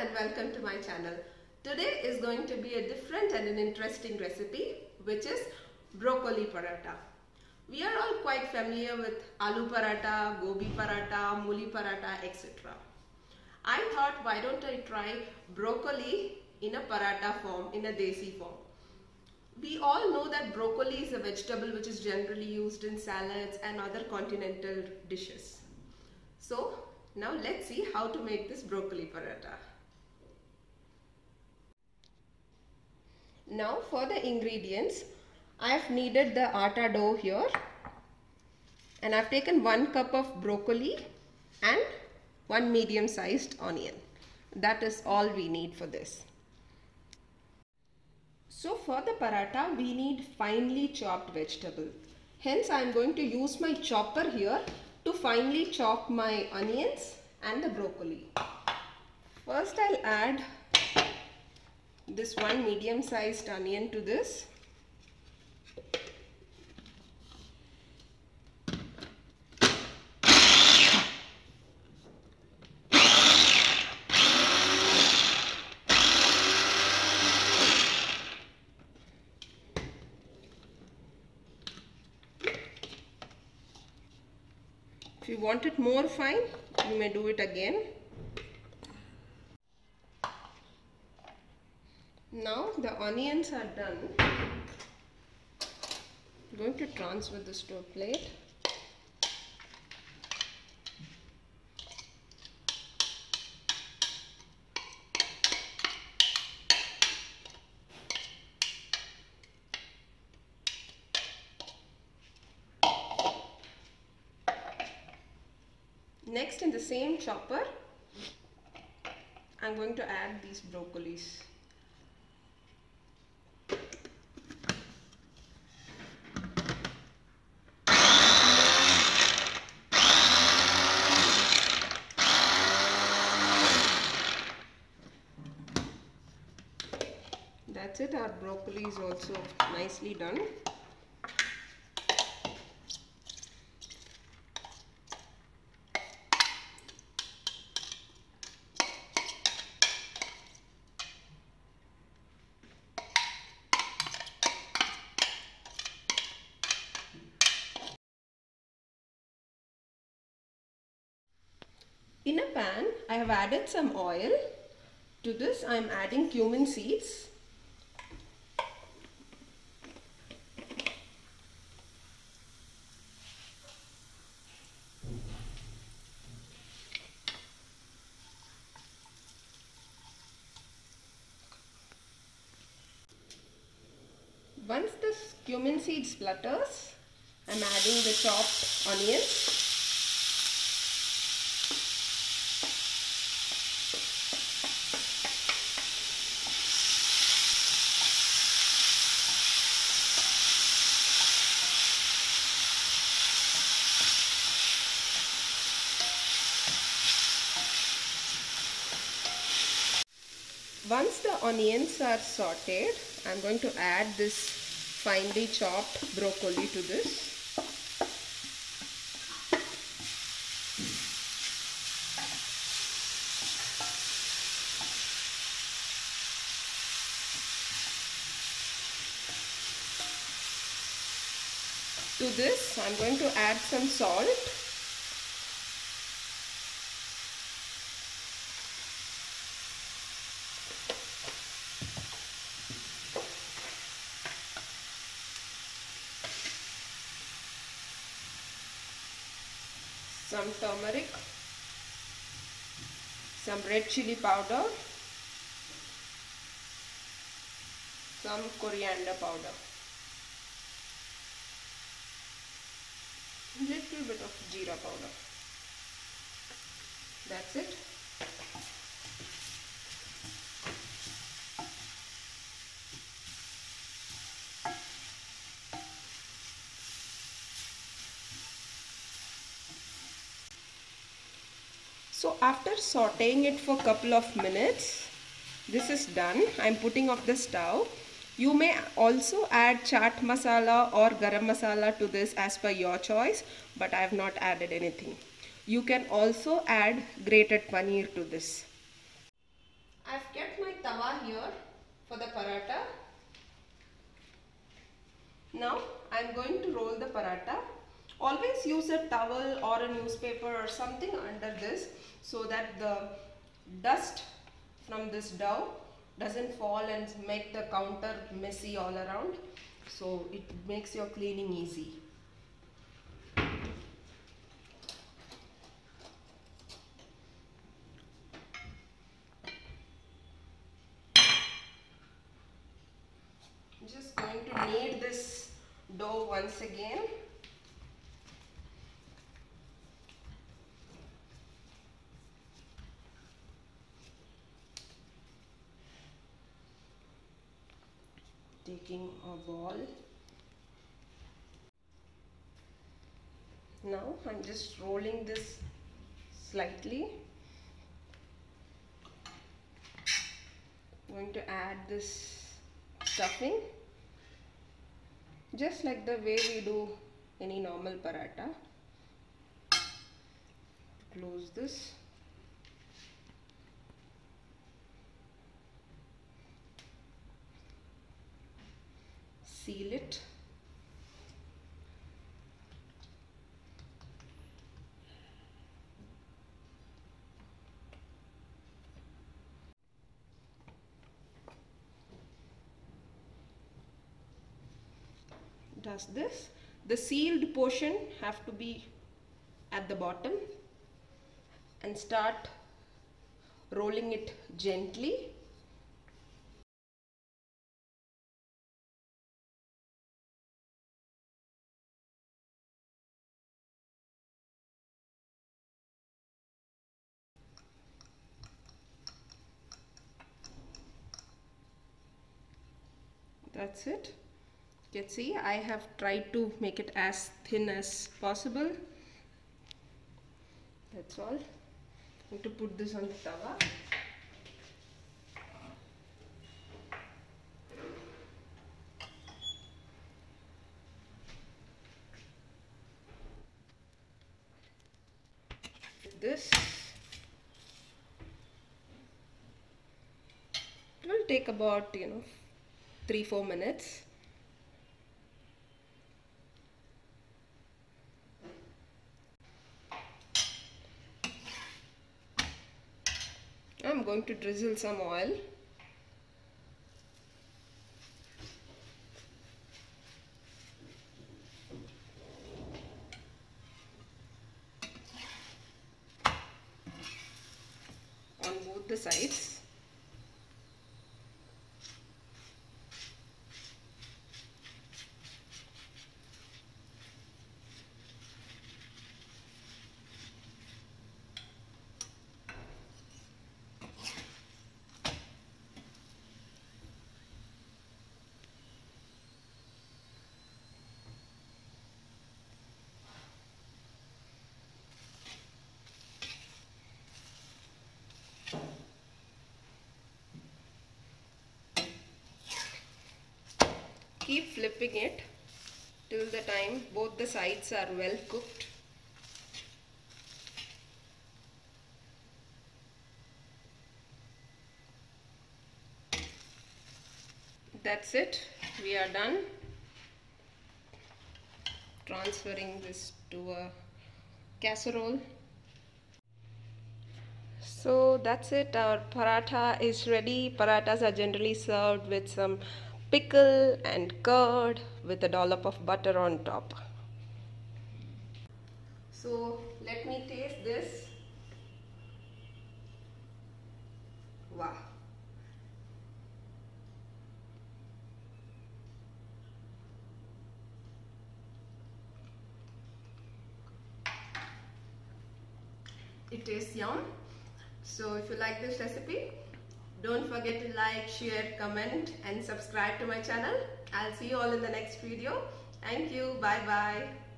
and welcome to my channel. Today is going to be a different and an interesting recipe, which is broccoli paratha. We are all quite familiar with aloo paratha, gobi paratha, muli paratha, etc. I thought, why don't I try broccoli in a paratha form, in a desi form. We all know that broccoli is a vegetable which is generally used in salads and other continental dishes. So now let's see how to make this broccoli paratha. Now for the ingredients, I have kneaded the atta dough here, and I have taken 1 cup of broccoli and 1 medium sized onion. That is all we need for this. So for the paratha we need finely chopped vegetable. Hence I am going to use my chopper here to finely chop my onions and the broccoli. First I'll add this 1 medium sized onion to this. If you want it more fine, you may do it again. Now the onions are done. I'm going to transfer this to a plate. Next, in the same chopper, I'm going to add these broccolis. That's it, our broccoli is also nicely done. In a pan, I have added some oil. To this, I am adding cumin seeds. Once this cumin seed splutters, I am adding the chopped onions. Once the onions are sauteed, I am going to add this finely chopped broccoli to this. To this, I am going to add some salt. Some turmeric, some red chili powder, some coriander powder, little bit of jeera powder. That's it. So after sauteing it for a couple of minutes, this is done. I am putting off the stove. You may also add chaat masala or garam masala to this as per your choice, but I have not added anything. You can also add grated paneer to this. I have kept my tawa here for the paratha. Now I am going to roll the paratha. Always use a towel or a newspaper or something under this so that the dust from this dough doesn't fall and make the counter messy all around. So it makes your cleaning easy. I'm just going to knead this dough once again. Taking a ball. Now I'm just rolling this slightly. I'm going to add this stuffing just like the way we do any normal paratha. Close this. Seal it. Does this? The sealed portion have to be at the bottom and start rolling it gently. That's it. You can see I have tried to make it as thin as possible. That's all. I'm going to put this on the tawa. This it will take about 3-4 minutes. I'm going to drizzle some oil. On both the sides. Keep flipping it till the time both the sides are well cooked. That's it. We are done. Transferring this to a casserole. So that's it. Our paratha is ready. Parathas are generally served with some pickle and curd with a dollop of butter on top. So let me taste this. Wow. It tastes yum. So if you like this recipe, don't forget to like, share, comment and subscribe to my channel. I'll see you all in the next video. Thank you. Bye bye.